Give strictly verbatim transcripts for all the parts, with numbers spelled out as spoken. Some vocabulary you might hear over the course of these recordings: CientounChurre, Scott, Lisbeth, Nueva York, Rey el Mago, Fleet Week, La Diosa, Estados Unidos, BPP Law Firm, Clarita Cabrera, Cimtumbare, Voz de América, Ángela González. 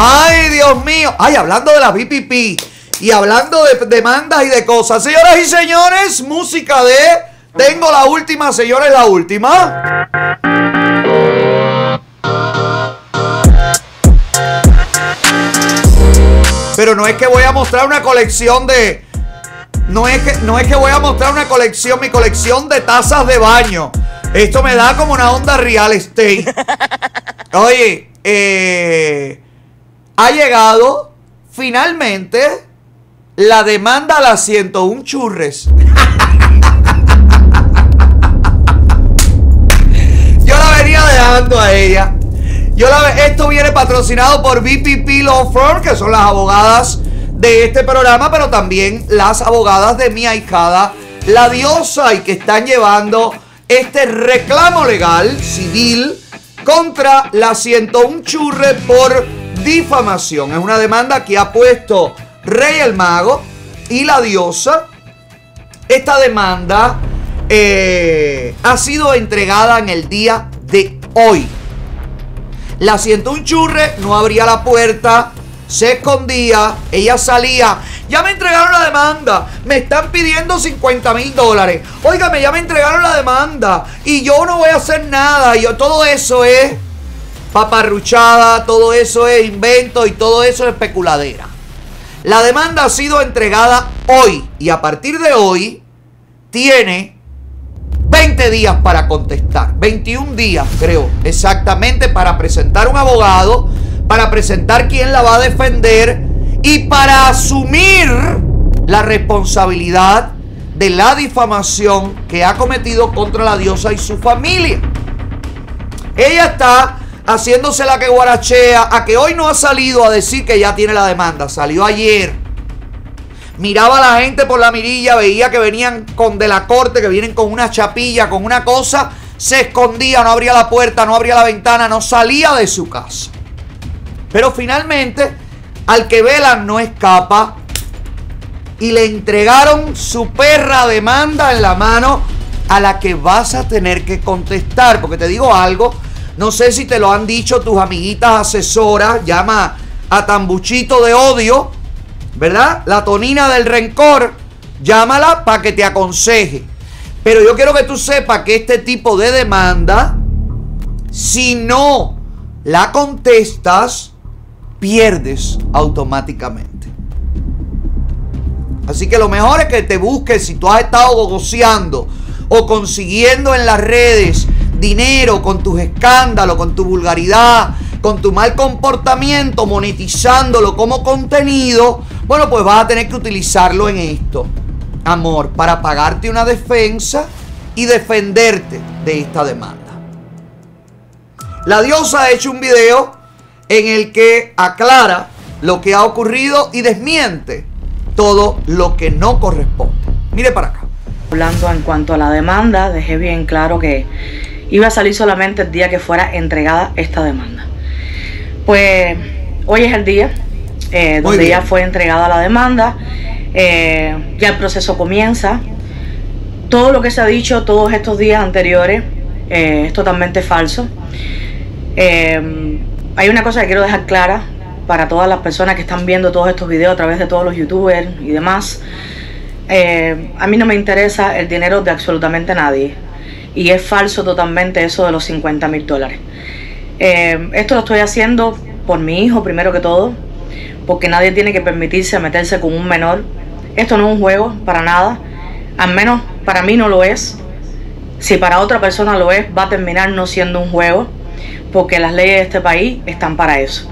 ¡Ay, Dios mío! ¡Ay, hablando de la B P P! Y hablando de demandas y de cosas. Señoras y señores, música de... Tengo la última, señores, la última. Pero no es que voy a mostrar una colección de... No es que, no es que voy a mostrar una colección, mi colección de tazas de baño. Esto me da como una onda real estate. Oye, eh, ha llegado finalmente la demanda a las ciento un churres. Yo la venía dejando a ella. Yo la, esto viene patrocinado por B P P Law Firm, que son las abogadas de este programa, pero también las abogadas de mi ahijada, La Diosa, y que están llevando este reclamo legal, civil, contra la ciento un churre por difamación. Es una demanda que ha puesto Rey el Mago y La Diosa. Esta demanda eh, ha sido entregada en el día de hoy. La ciento un churre no abría la puerta, se escondía, ella salía. Ya me entregaron la demanda, me están pidiendo cincuenta mil dólares. Óigame, ya me entregaron la demanda y yo no voy a hacer nada. Yo, todo eso es paparruchada, todo eso es invento y todo eso es especuladera. La demanda ha sido entregada hoy y a partir de hoy tiene veinte días para contestar. veintiún días, creo, exactamente, para presentar un abogado, para presentar quién la va a defender y para asumir la responsabilidad de la difamación que ha cometido contra La Diosa y su familia. Ella está haciéndose la que guarachea, a que hoy no ha salido a decir que ya tiene la demanda. Salió ayer. Miraba a la gente por la mirilla, veía que venían con de la corte, que vienen con una chapilla, con una cosa. Se escondía, no abría la puerta, no abría la ventana, no salía de su casa. Pero finalmente, al que velan no escapa, y le entregaron su perra demanda en la mano a la que vas a tener que contestar. Porque te digo algo, no sé si te lo han dicho tus amiguitas asesoras, llama a Tambuchito de Odio, ¿verdad? La Tonina del Rencor, llámala para que te aconseje. Pero yo quiero que tú sepas que este tipo de demanda, si no la contestas, pierdes automáticamente. Así que lo mejor es que te busques, si tú has estado gogoseando o consiguiendo en las redes dinero con tus escándalos, con tu vulgaridad, con tu mal comportamiento, monetizándolo como contenido, bueno, pues vas a tener que utilizarlo en esto, amor, para pagarte una defensa y defenderte de esta demanda. La Diosa ha hecho un video en el que aclara lo que ha ocurrido y desmiente todo lo que no corresponde. Mire para acá. Hablando en cuanto a la demanda, dejé bien claro que iba a salir solamente el día que fuera entregada esta demanda. Pues hoy es el día eh, donde ya fue entregada la demanda, eh, ya el proceso comienza. Todo lo que se ha dicho todos estos días anteriores eh, es totalmente falso. Eh, hay una cosa que quiero dejar clara para todas las personas que están viendo todos estos videos a través de todos los youtubers y demás. Eh, a mí no me interesa el dinero de absolutamente nadie. Y es falso totalmente eso de los cincuenta mil dólares. Eh, esto lo estoy haciendo por mi hijo, primero que todo, porque nadie tiene que permitirse meterse con un menor. Esto no es un juego, para nada. Al menos para mí no lo es. Si para otra persona lo es, va a terminar no siendo un juego, porque las leyes de este país están para eso.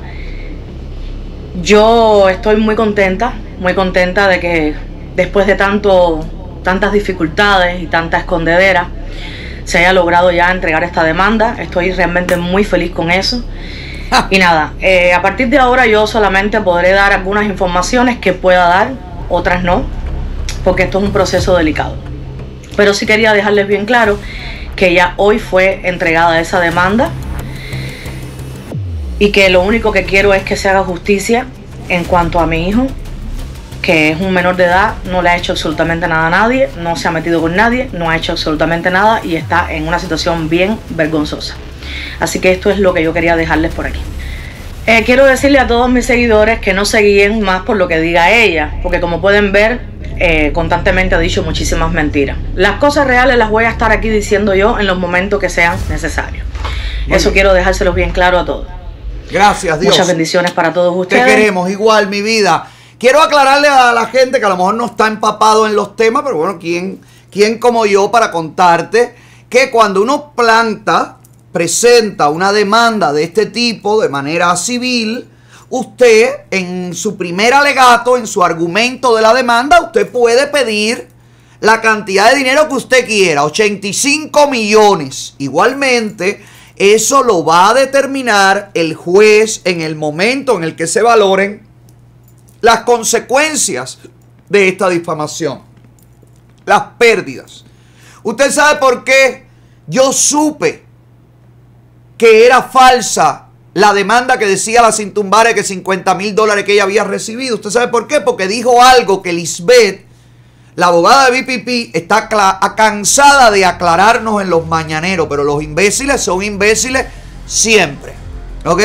Yo estoy muy contenta, muy contenta de que después de tanto, tantas dificultades y tanta escondedera, se haya logrado ya entregar esta demanda. Estoy realmente muy feliz con eso. Ah. Y nada, eh, a partir de ahora yo solamente podré dar algunas informaciones que pueda dar, otras no, porque esto es un proceso delicado. Pero sí quería dejarles bien claro que ya hoy fue entregada esa demanda, y que lo único que quiero es que se haga justicia en cuanto a mi hijo, que es un menor de edad, no le ha hecho absolutamente nada a nadie, no se ha metido con nadie, no ha hecho absolutamente nada y está en una situación bien vergonzosa. Así que esto es lo que yo quería dejarles por aquí. Eh, quiero decirle a todos mis seguidores que no se guíen más por lo que diga ella, porque como pueden ver, eh, constantemente ha dicho muchísimas mentiras. Las cosas reales las voy a estar aquí diciendo yo en los momentos que sean necesarios. Muy Eso bien. Quiero dejárselos bien claro a todos. Gracias, Dios. Muchas bendiciones para todos ustedes. Te queremos igual, mi vida. Quiero aclararle a la gente que a lo mejor no está empapado en los temas, pero bueno, ¿quién, quién como yo para contarte que cuando uno planta... presenta una demanda de este tipo de manera civil, usted en su primer alegato, en su argumento de la demanda, usted puede pedir la cantidad de dinero que usted quiera, ochenta y cinco millones. Igualmente, eso lo va a determinar el juez en el momento en el que se valoren las consecuencias de esta difamación, las pérdidas. Usted sabe por qué yo supe que era falsa la demanda que decía la Cimtumbare que cincuenta mil dólares que ella había recibido. ¿Usted sabe por qué? Porque dijo algo que Lisbeth, la abogada de B P P, está cansada de aclararnos en los mañaneros. Pero los imbéciles son imbéciles siempre. ¿Ok?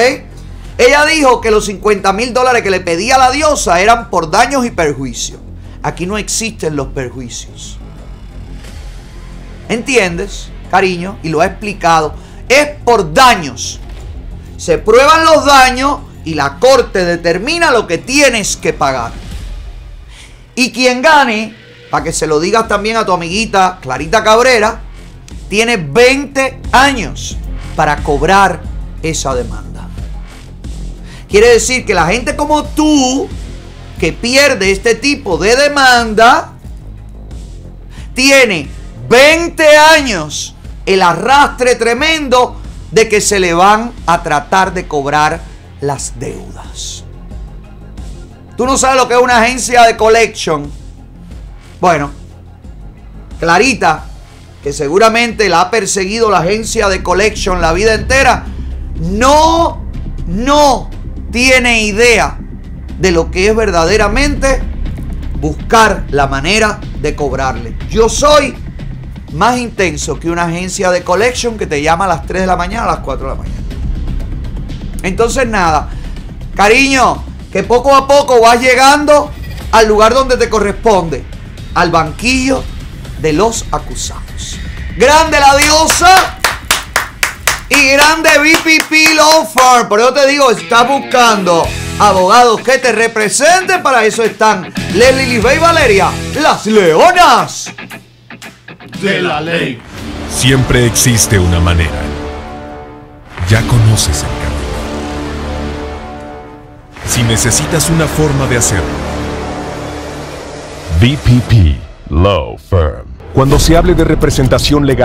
Ella dijo que los cincuenta mil dólares que le pedía la diosa eran por daños y perjuicios. Aquí no existen los perjuicios. ¿Entiendes, cariño? Y lo ha explicado. Es por daños. Se prueban los daños y la corte determina lo que tienes que pagar. Y quien gane, para que se lo digas también a tu amiguita Clarita Cabrera, tiene veinte años para cobrar esa demanda. Quiere decir que la gente como tú, que pierde este tipo de demanda, tiene veinte años el arrastre tremendo de que se le van a tratar de cobrar las deudas. ¿Tú no sabes lo que es una agencia de collection? Bueno, Clarita, que seguramente la ha perseguido la agencia de collection la vida entera, no, no tiene idea de lo que es verdaderamente buscar la manera de cobrarle. Yo soy más intenso que una agencia de collection que te llama a las tres de la mañana, a las cuatro de la mañana. Entonces nada, cariño, que poco a poco vas llegando al lugar donde te corresponde, al banquillo de los acusados. Grande la diosa y grande B P P Law Firm. Por eso te digo, estás buscando abogados que te representen. Para eso están Leslie, Lisbeth y Valeria, las leonas de la ley. Siempre existe una manera. Ya conoces el camino. Si necesitas una forma de hacerlo, B P P Law Firm. Cuando se hable de representación legal,